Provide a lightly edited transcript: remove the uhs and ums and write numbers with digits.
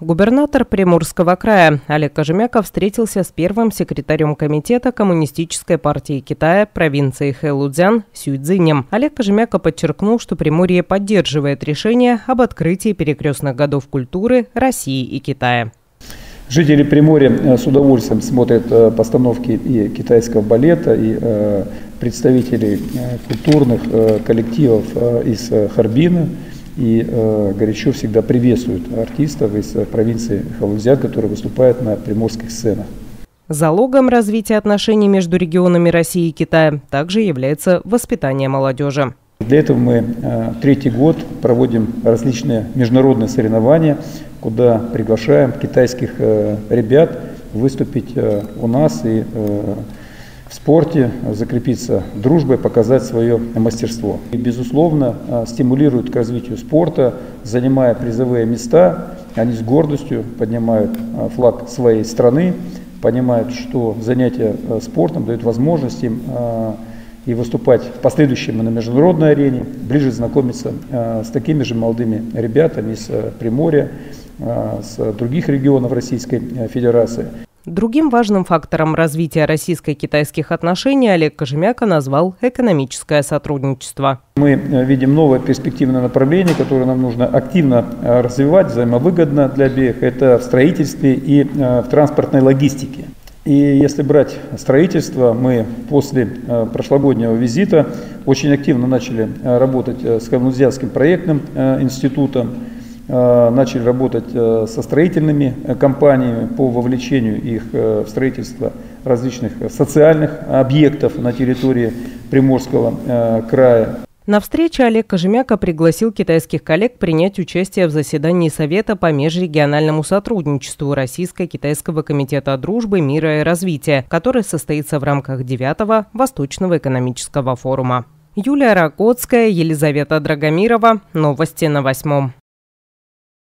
Губернатор Приморского края Олег Кожемяко встретился с первым секретарем комитета Коммунистической партии Китая провинции Хэйлунцзян Сюй Цзинем. Олег Кожемяко подчеркнул, что Приморье поддерживает решение об открытии перекрестных годов культуры России и Китая. Жители Приморья с удовольствием смотрят постановки и китайского балета, и представителей культурных коллективов из Харбина. И горячо всегда приветствуют артистов из провинции Хэйлунцзян, которые выступают на приморских сценах. Залогом развития отношений между регионами России и Китая также является воспитание молодежи. Для этого мы третий год проводим различные международные соревнования, куда приглашаем китайских ребят выступить у нас и в спорте, закрепиться дружбой, показать свое мастерство. И, безусловно, стимулируют к развитию спорта, занимая призовые места, они с гордостью поднимают флаг своей страны, понимают, что занятия спортом дают возможность им и выступать в последующем на международной арене, ближе знакомиться с такими же молодыми ребятами с Приморья, с других регионов Российской Федерации. Другим важным фактором развития российско-китайских отношений Олег Кожемяко назвал экономическое сотрудничество. Мы видим новое перспективное направление, которое нам нужно активно развивать, взаимовыгодно для обеих. Это в строительстве и в транспортной логистике. И если брать строительство, мы после прошлогоднего визита очень активно начали работать с Хэйлунцзянским проектным институтом. Начали работать со строительными компаниями по вовлечению их в строительство различных социальных объектов на территории Приморского края. На встрече Олег Кожемяко пригласил китайских коллег принять участие в заседании Совета по межрегиональному сотрудничеству Российско-Китайского комитета дружбы, мира и развития, который состоится в рамках 9-го Восточного экономического форума. Юлия Ракотская, Елизавета Драгомирова. Новости на 8-м.